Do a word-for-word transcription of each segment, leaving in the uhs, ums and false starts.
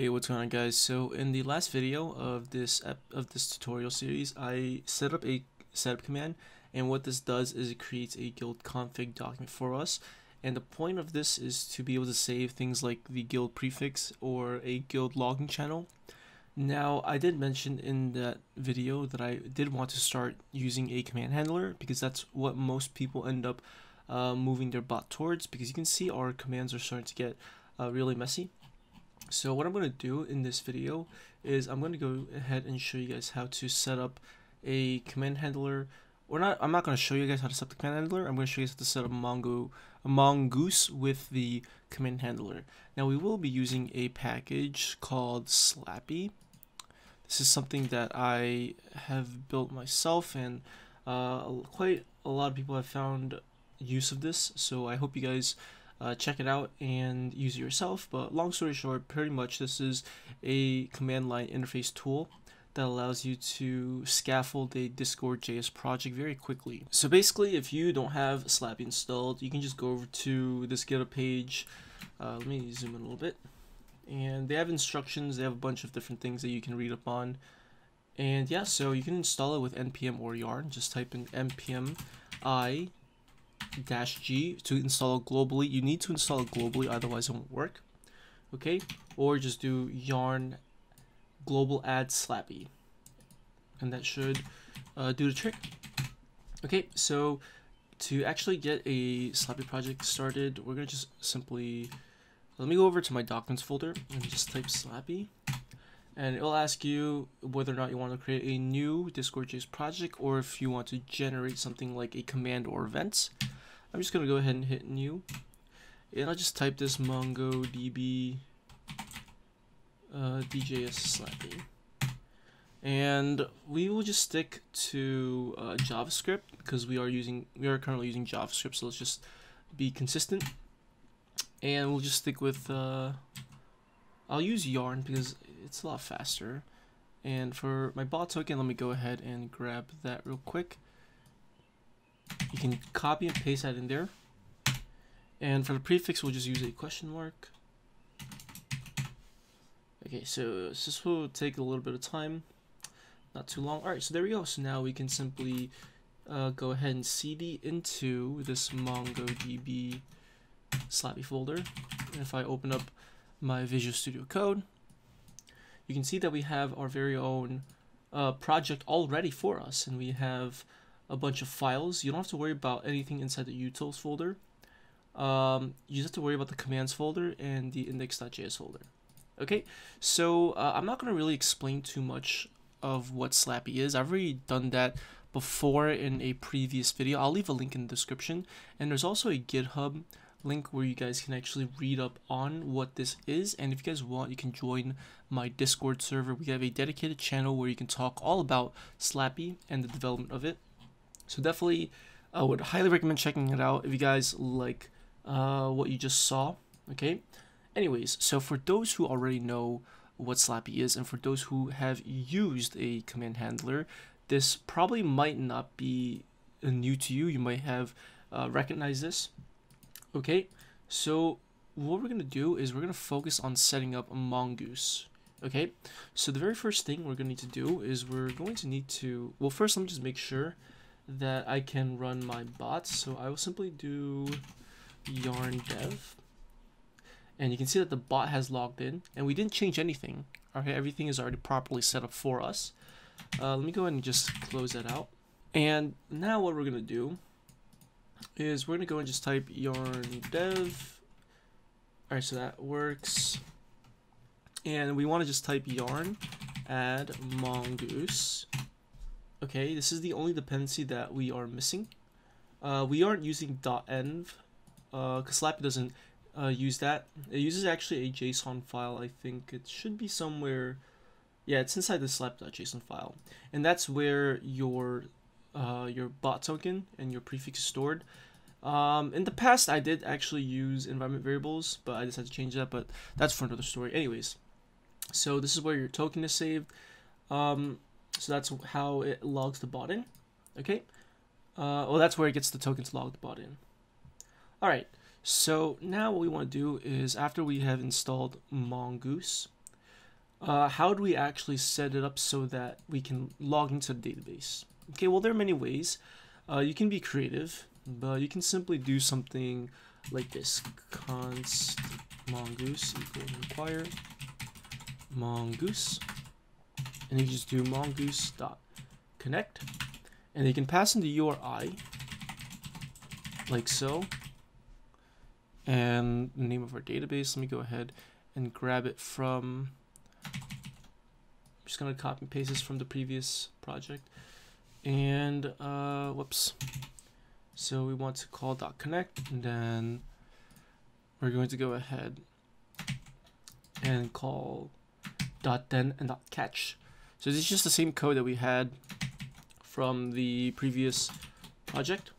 Hey, what's going on, guys? So in the last video of this of this tutorial series, I set up a setup command, and what this does is it creates a guild config document for us. And the point of this is to be able to save things like the guild prefix or a guild logging channel. Now, I did mention in that video that I did want to start using a command handler because that's what most people end up uh, moving their bot towards, because you can see our commands are starting to get uh, really messy. So what I'm going to do in this video is I'm going to go ahead and show you guys how to set up a command handler. Or not, I'm not going to show you guys how to set up the command handler. I'm going to show you guys how to set up Mongo, Mongoose with the command handler. Now, we will be using a package called Slappey. This is something that I have built myself, and uh, quite a lot of people have found use of this. So I hope you guys Uh, check it out and use it yourself. But long story short, pretty much this is a command line interface tool that allows you to scaffold a Discord dot J S project very quickly. So basically, if you don't have Slappey installed, you can just go over to this GitHub page. Uh, let me zoom in a little bit. And they have instructions. They have a bunch of different things that you can read up on. And yeah, so you can install it with N P M or yarn. Just type in N P M I dash G to install globally. You need to install it globally, otherwise it won't work. Okay, or just do yarn global add Slappey, and that should uh, do the trick. Okay, so to actually get a Slappey project started, we're gonna just simply let me go over to my documents folder and just type Slappey, and it'll ask you whether or not you want to create a new Discord dot J S project or if you want to generate something like a command or events. I'm just going to go ahead and hit new, and I'll just type this MongoDB uh, D J S Slappey, and we will just stick to uh, JavaScript because we are using we are currently using JavaScript, so let's just be consistent, and we'll just stick with uh, I'll use yarn because it's a lot faster. And for my bot token, let me go ahead and grab that real quick. You can copy and paste that in there. And for the prefix, we'll just use a question mark. Okay, so this will take a little bit of time, not too long. All right, so there we go. So now we can simply uh, go ahead and cd into this MongoDB Slappey folder. And if I open up my Visual Studio Code, you can see that we have our very own uh, project already for us, and we have a bunch of files. You don't have to worry about anything inside the utils folder. Um, you just have to worry about the commands folder and the index dot J S folder. Okay, so uh, I'm not going to really explain too much of what Slappey is. I've already done that before in a previous video. I'll leave a link in the description, and there's also a GitHub link where you guys can actually read up on what this is. And if you guys want, you can join my Discord server. We have a dedicated channel where you can talk all about Slappey and the development of it. So definitely I would highly recommend checking it out if you guys like uh, what you just saw. Okay, anyways, so for those who already know what Slappey is, and for those who have used a command handler, this probably might not be new to you. You might have uh, recognized this. Okay, so what we're going to do is we're going to focus on setting up a Mongoose. Okay, so the very first thing we're going to need to do is we're going to need to, well, first let me just make sure that I can run my bot. So I will simply do yarn dev, and you can see that the bot has logged in, and we didn't change anything. Okay, everything is already properly set up for us. Uh, let me go ahead and just close that out. And now what we're going to do is we're gonna go and just type yarn dev. All right, so that works, and we want to just type yarn add Mongoose. Okay, this is the only dependency that we are missing. Uh, we aren't using .env uh, because Slappey doesn't uh, use that. It uses actually a JSON file. I think it should be somewhere. Yeah, it's inside the slappey dot J S O N file, and that's where your Uh, your bot token and your prefix is stored. Um, in the past, I did actually use environment variables, but I decided to change that, but that's for another story. Anyways, so this is where your token is saved. Um, so that's how it logs the bot in. Okay, uh, well, that's where it gets the tokens logged the bot in. All right, so now what we want to do is after we have installed Mongoose, Uh, how do we actually set it up so that we can log into the database? Okay, well, there are many ways. Uh, you can be creative, but you can simply do something like this: const mongoose equal require mongoose, and you just do mongoose dot connect, and you can pass in the U R I like so, and the name of our database. Let me go ahead and grab it from. Just gonna copy and paste this from the previous project, and uh, whoops. So we want to call .connect, and then we're going to go ahead and call .then and .catch. So this is just the same code that we had from the previous project,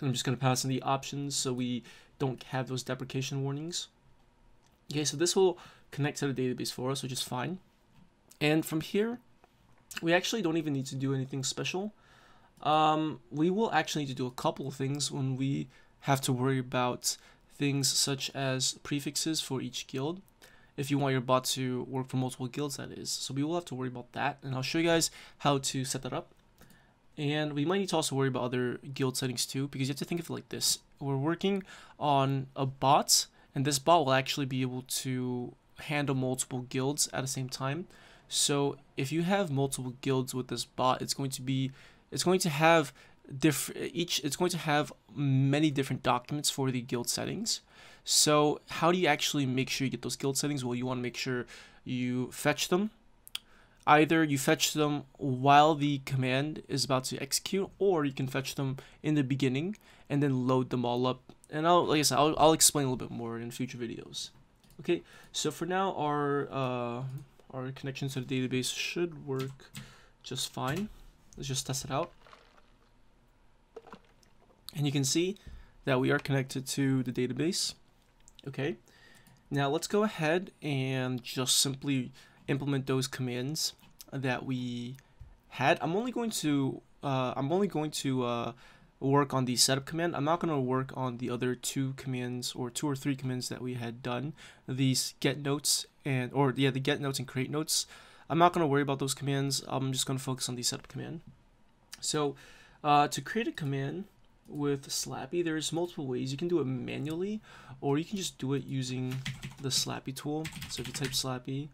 and I'm just gonna pass in the options so we don't have those deprecation warnings. Okay, so this will connect to the database for us, which is fine. And from here, we actually don't even need to do anything special. Um, we will actually need to do a couple of things when we have to worry about things such as prefixes for each guild, if you want your bot to work for multiple guilds, that is. So we will have to worry about that, and I'll show you guys how to set that up. And we might need to also worry about other guild settings too, because you have to think of it like this. We're working on a bot, and this bot will actually be able to handle multiple guilds at the same time. So if you have multiple guilds with this bot, it's going to be, it's going to have different each. It's going to have many different documents for the guild settings. So how do you actually make sure you get those guild settings? Well, you want to make sure you fetch them. Either you fetch them while the command is about to execute, or you can fetch them in the beginning and then load them all up. And I'll, like I said, I'll, I'll explain a little bit more in future videos. Okay, so for now, our uh, our connection to the database should work just fine. Let's just test it out. And you can see that we are connected to the database. Okay, now let's go ahead and just simply implement those commands that we had. I'm only going to uh, I'm only going to uh, work on the setup command. I'm not going to work on the other two commands or two or three commands that we had done. These get notes and or yeah, the get notes and create notes. I'm not going to worry about those commands. I'm just going to focus on the setup command. So uh, to create a command with Slappey, there's multiple ways. You can do it manually, or you can just do it using the Slappey tool. So if you type Slappey,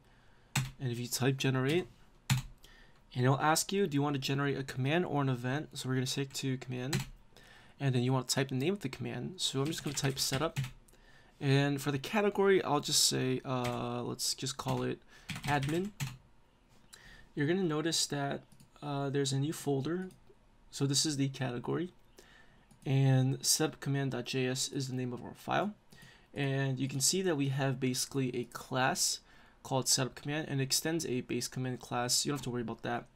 and if you type generate, and it'll ask you, do you want to generate a command or an event? So we're going to stick to command. And then you want to type the name of the command. So I'm just going to type setup. And for the category, I'll just say, uh, let's just call it admin. You're going to notice that uh, there's a new folder. So this is the category. And setup command.js is the name of our file. And you can see that we have basically a class called setup command, and extends a base command class. You don't have to worry about that.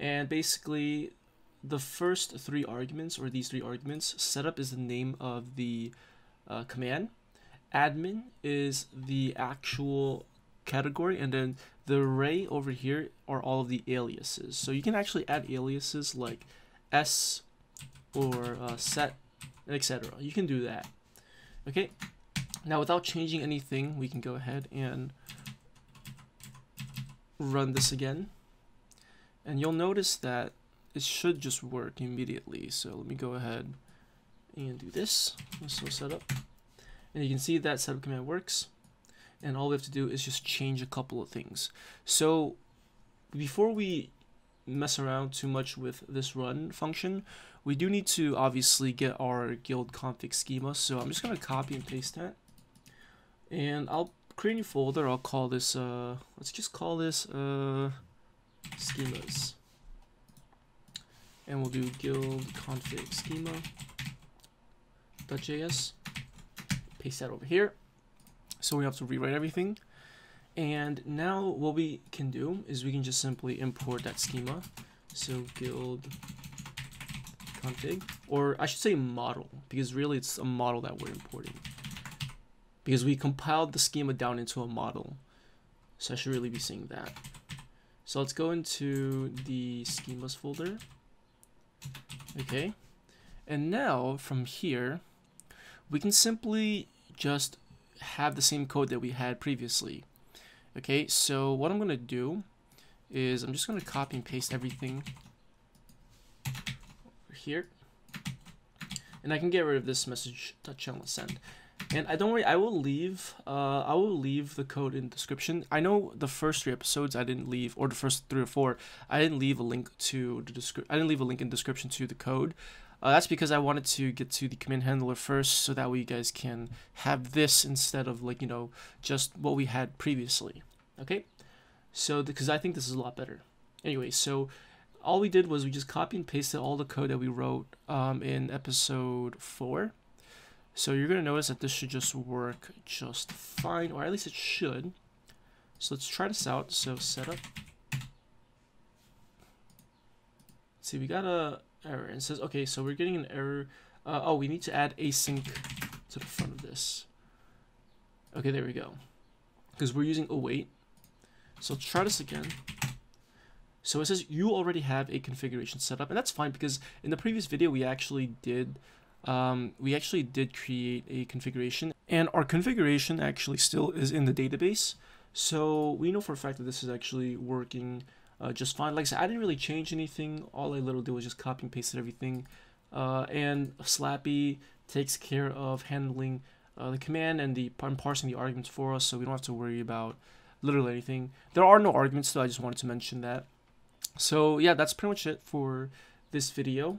And basically, the first three arguments, or these three arguments, setup is the name of the uh, command, admin is the actual category, and then the array over here are all of the aliases. So you can actually add aliases like s or uh, set, et cetera. You can do that. Okay. Now, without changing anything, we can go ahead and run this again, and you'll notice that it should just work immediately. So let me go ahead and do this. So setup, and you can see that setup command works, and all we have to do is just change a couple of things. So before we mess around too much with this run function, we do need to obviously get our guild config schema. So I'm just going to copy and paste that, and I'll create a new folder. I'll call this, uh, let's just call this uh, schemas, and we'll do guild config schema.js, paste that over here. So we have to rewrite everything. And now what we can do is we can just simply import that schema. So guild config, or I should say model, because really it's a model that we're importing, because we compiled the schema down into a model. So I should really be seeing that. So let's go into the schemas folder. Okay. And now from here, we can simply just have the same code that we had previously. Okay, so what I'm gonna do is I'm just gonna copy and paste everything over here, and I can get rid of this message that channel send. And I don't worry, I will leave. Uh, I will leave the code in the description. I know the first three episodes I didn't leave, or the first three or four, I didn't leave a link to the description. I didn't leave a link in the description to the code. Uh, that's because I wanted to get to the command handler first, so that way you guys can have this instead of, like, you know, just what we had previously. Okay, so because I think this is a lot better. Anyway, so all we did was we just copy and pasted all the code that we wrote um, in episode four. So you're going to notice that this should just work just fine, or at least it should. So let's try this out. So setup. See, we got a error. It says, okay, so we're getting an error. Uh, oh, we need to add async to the front of this. Okay, there we go. Because we're using await. So let's try this again. So it says you already have a configuration set up, and that's fine because in the previous video we actually did um, we actually did create a configuration, and our configuration actually still is in the database. So we know for a fact that this is actually working uh, just fine. Like I said, I didn't really change anything. All I literally did was just copy and pasted everything, uh, and Slappey takes care of handling uh, the command and the and parsing the arguments for us, so we don't have to worry about literally anything. There are no arguments, so I just wanted to mention that. So yeah, that's pretty much it for this video.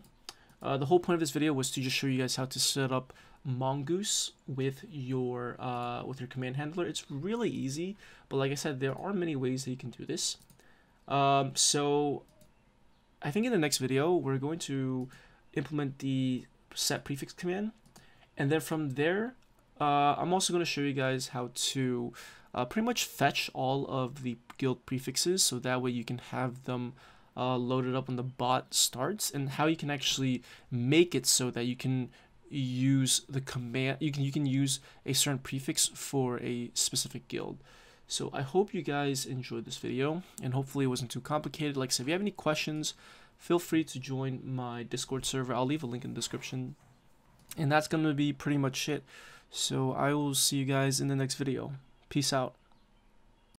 Uh, the whole point of this video was to just show you guys how to set up Mongoose with your uh, with your command handler. It's really easy, but like I said, there are many ways that you can do this. Um, so I think in the next video we're going to implement the set prefix command, and then from there uh, I'm also going to show you guys how to Uh, pretty much fetch all of the guild prefixes, so that way you can have them uh, loaded up when the bot starts, and how you can actually make it so that you can use the command, you can you can use a certain prefix for a specific guild. So I hope you guys enjoyed this video, and hopefully it wasn't too complicated. Like I said, if you have any questions, feel free to join my Discord server. I'll leave a link in the description. And that's going to be pretty much it. So I will see you guys in the next video. Peace out.